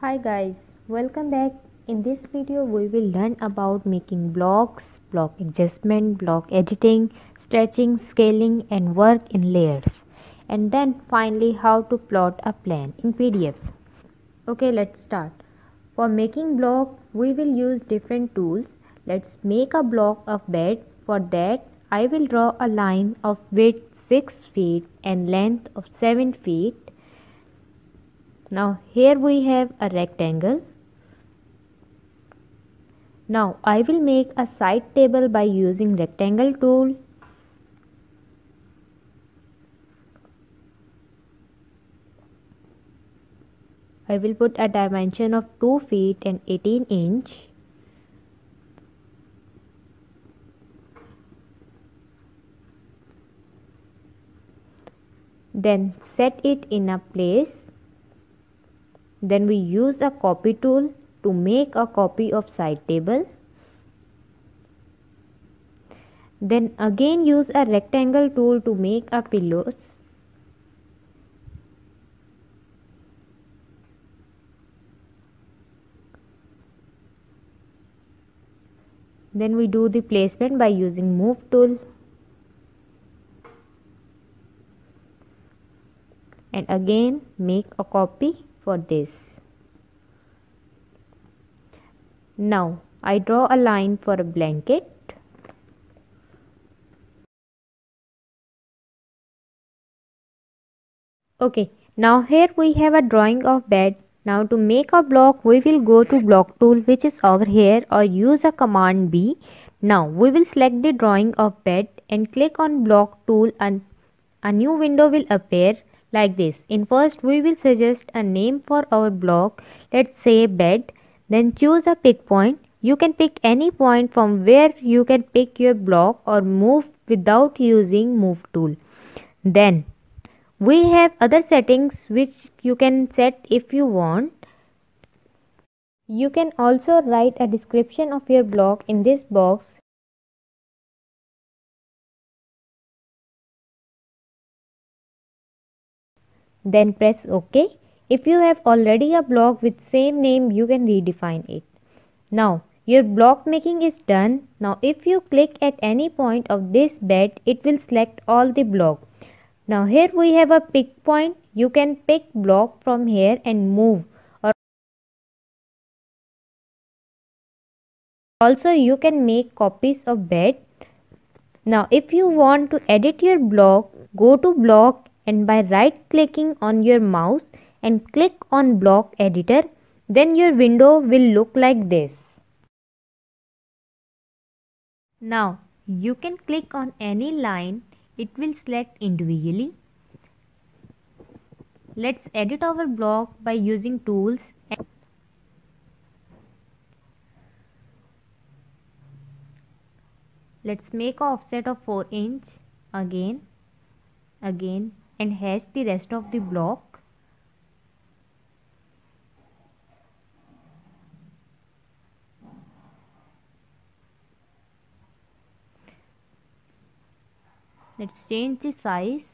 Hi guys, welcome back. In this video we will learn about making blocks, block adjustment, block editing, stretching, scaling and work in layers, and then finally how to plot a plan in PDF. Okay, let's start. For making block we will use different tools. Let's make a block of bed. For that I will draw a line of width 6 feet and length of 7 feet. Now here we have a rectangle. Now I will make a side table by using rectangle tool. I will put a dimension of 2 feet and 18 inch. Then set it in a place. Then we use a copy tool to make a copy of side table. Then again use a rectangle tool to make a pillows. Then we do the placement by using move tool. And again make a copy for this. Now I draw a line for a blanket. Okay, now here we have a drawing of bed. Now to make a block we will go to block tool, which is over here, or use a command B. Now we will select the drawing of bed and click on block tool and a new window will appear. Like this. In first we will suggest a name for our block. Let's say bed. Then choose a pick point. You can pick any point from where you can pick your block or move without using move tool. Then we have other settings which you can set if you want. You can also write a description of your block in this box. Then press OK. If you have already a block with same name, you can redefine it. Now your block making is done. Now if you click at any point of this bed, it will select all the block. Now here we have a pick point. You can pick block from here and move. Or also you can make copies of bed. Now if you want to edit your block, go to block and by right clicking on your mouse and click on block editor, then your window will look like this. Now you can click on any line, it will select individually. Let's edit our block by using tools. Let's make an offset of 4 inch again. And hash the rest of the block. Let's change the size.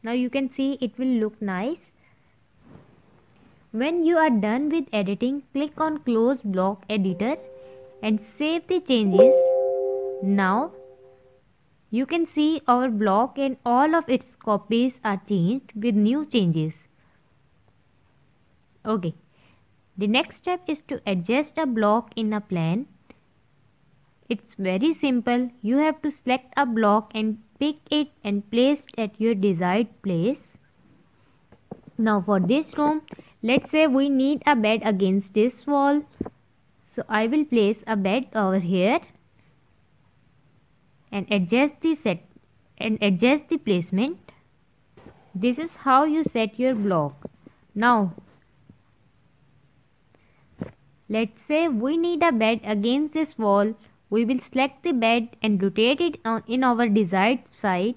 Now you can see it will look nice. When you are done with editing, click on close block editor and save the changes. Now you can see our block and all of its copies are changed with new changes. Okay. The next step is to adjust a block in a plan. It's very simple. You have to select a block and pick it and place it at your desired place. Now for this room, let's say we need a bed against this wall. So I will place a bed over here and adjust the placement. This is how you set your block. Now let's say we need a bed against this wall. We will select the bed and rotate it in our desired side.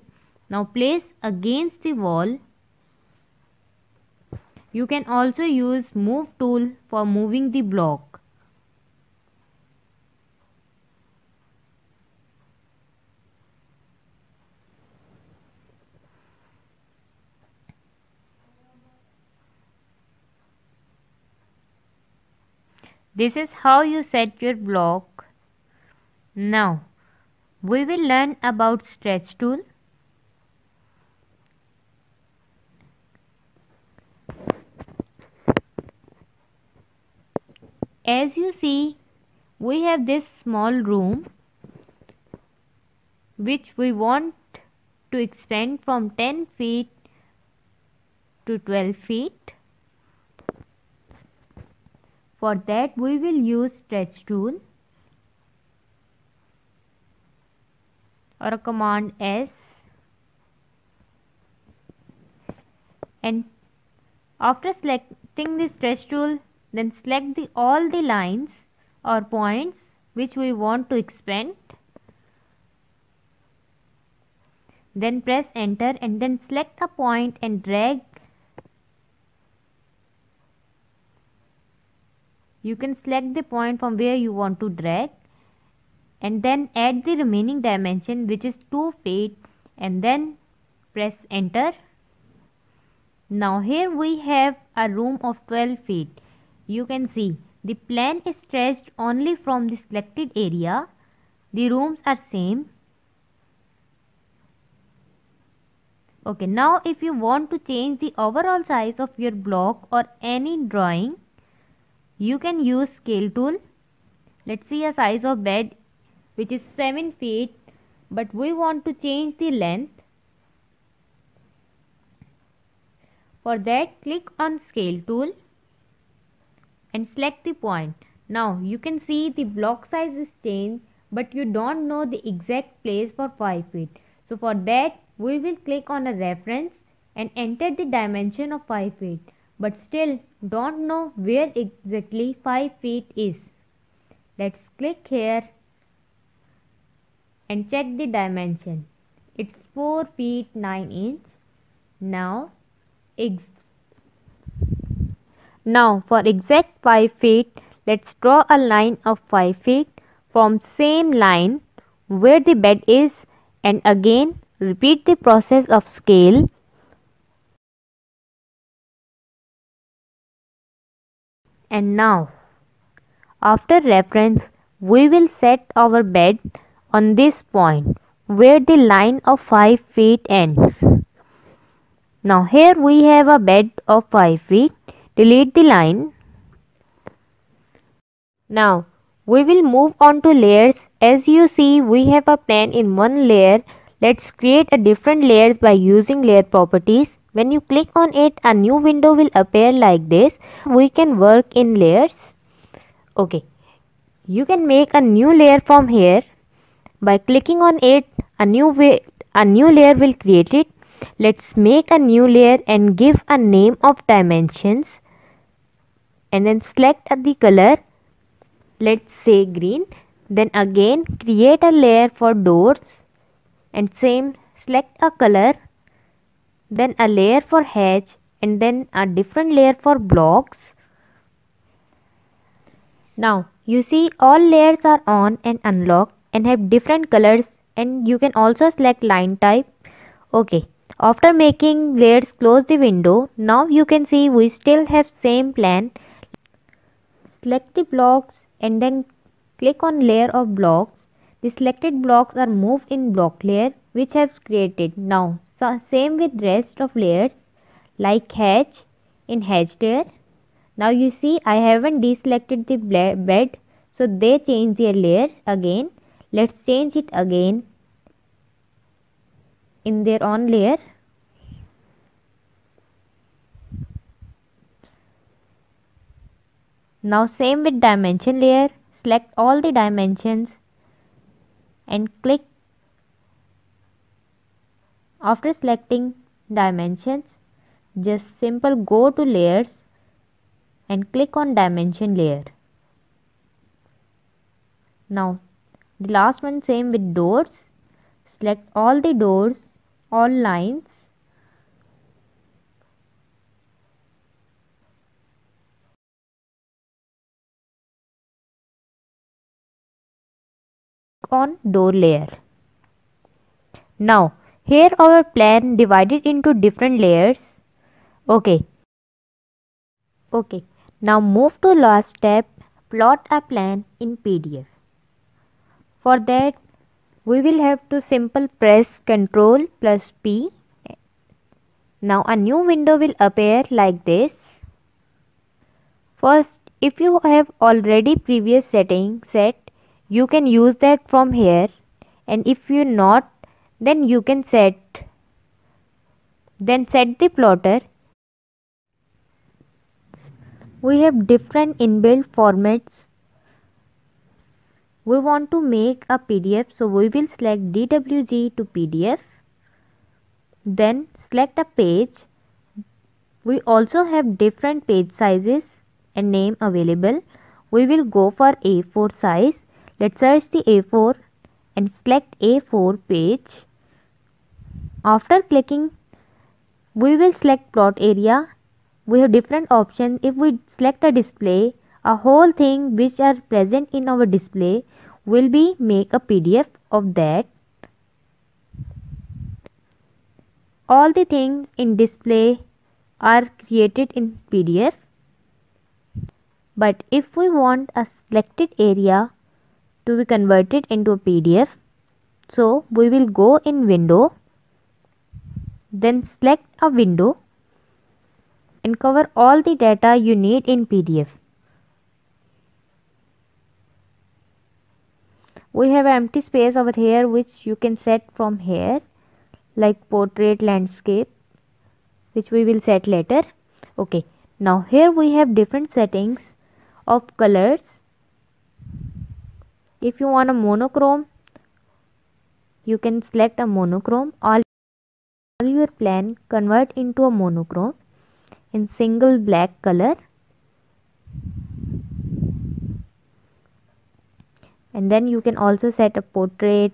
Now place against the wall. You can also use move tool for moving the block. This is how you set your block. Now we will learn about stretch tool. As you see, we have this small room which we want to expand from 10 feet to 12 feet. For that, we will use stretch tool or a command S, and after selecting the stretch tool, then select all the lines or points which we want to expand. Then press enter and then select a point and drag. You can select the point from where you want to drag and then add the remaining dimension, which is 2 feet, and then press enter. Now here we have a room of 12 feet. You can see the plan is stretched only from the selected area. The rooms are same. Okay, now if you want to change the overall size of your block or any drawing, you can use scale tool. Let's see a size of bed which is 7 feet, but we want to change the length. For that, click on scale tool and select the point. Now you can see the block size is changed, but you don't know the exact place for 5 feet. So for that, we will click on a reference and enter the dimension of 5 feet. But still don't know where exactly 5 feet is. Let's click here and check the dimension. It's 4 feet 9 inch. Now for exact 5 feet, let's draw a line of 5 feet from same line where the bed is, and again repeat the process of scale. And now, after reference, we will set our bed on this point where the line of 5 feet ends. Now here we have a bed of 5 feet. Delete the line. Now we will move on to layers. As you see, we have a plan in one layer. Let's create a different layers by using layer properties. When you click on it, a new window will appear like this. We can work in layers. Okay, you can make a new layer from here. By clicking on it, a new layer will create it. Let's make a new layer and give a name of dimensions, and then select the color. Let's say green. Then again create a layer for doors and same, select a color, then a layer for hedge, and then a different layer for blocks. Now you see all layers are on and unlocked and have different colors, and you can also select line type. Okay, after making layers, close the window. Now you can see we still have same plan. Select the blocks and then click on layer of blocks. The selected blocks are moved in block layer which have created. Now same with rest of layers like hedge in hedge layer. Now you see I haven't deselected the bed, so they change their layer again. Let's change it again in their own layer. Now same with dimension layer, select all the dimensions and click. After selecting dimensions, just simple go to layers and click on dimension layer. Now the last one same with doors, select all the doors all lines. On door layer. Now here our plan divided into different layers. Okay, now move to last step, plot a plan in PDF. For that we will have to simply press Ctrl plus P. Now a new window will appear like this. First, if you have already previous setting set, you can use that from here, and if you not, then you can set the plotter. We have different inbuilt formats. We want to make a PDF, so we will select DWG to PDF. Then select a page. We also have different page sizes and name available. We will go for A4 size. Let's search the A4 and select A4 page. After clicking, we will select plot area. We have different options. If we select a display, a whole thing which are present in our display will be make a PDF of that. All the things in display are created in PDF. But if we want a selected area to be converted into a PDF, so we will go in window, then select a window and cover all the data you need in PDF. We have empty space over here which you can set from here, like portrait, landscape, which we will set later. Okay, now here we have different settings of colors. If you want a monochrome, you can select a monochrome. All your plan convert into a monochrome in single black color. And then you can also set a portrait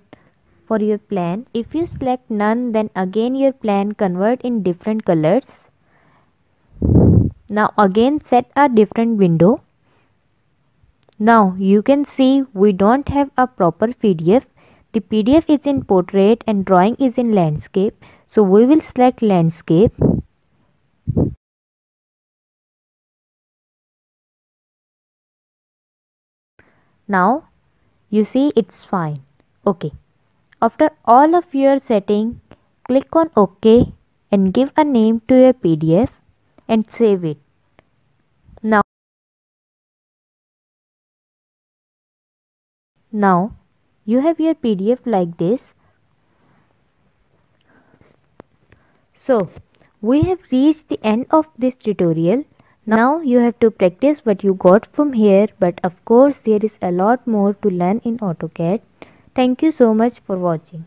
for your plan. If you select none, then again your plan convert in different colors. Now again set a different window. Now you can see we don't have a proper PDF. The PDF is in portrait and drawing is in landscape. So we will select landscape. Now you see it's fine. Okay. After all of your setting, click on OK and give a name to your PDF and save it. Now you have your PDF like this. So we have reached the end of this tutorial. Now you have to practice what you got from here, but of course there is a lot more to learn in AutoCAD. Thank you so much for watching.